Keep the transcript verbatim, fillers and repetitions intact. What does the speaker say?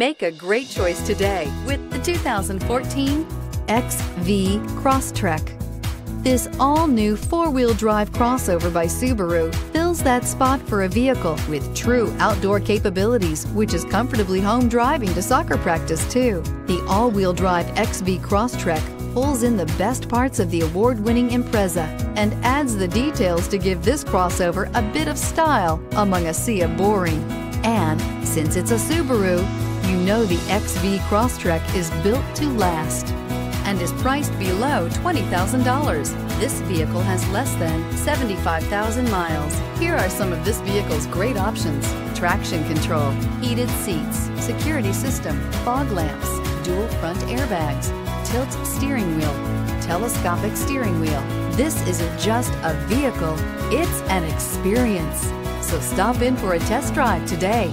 Make a great choice today with the two thousand fourteen X V Crosstrek. This all-new four-wheel drive crossover by Subaru fills that spot for a vehicle with true outdoor capabilities, which is comfortably home driving to soccer practice too. The all-wheel drive X V Crosstrek pulls in the best parts of the award-winning Impreza and adds the details to give this crossover a bit of style among a sea of boring. And since it's a Subaru, you know the X V Crosstrek is built to last and is priced below twenty thousand dollars. This vehicle has less than seventy-five thousand miles. Here are some of this vehicle's great options: traction control, heated seats, security system, fog lamps, dual front airbags, tilt steering wheel, telescopic steering wheel. This isn't just a vehicle, it's an experience. So stop in for a test drive today.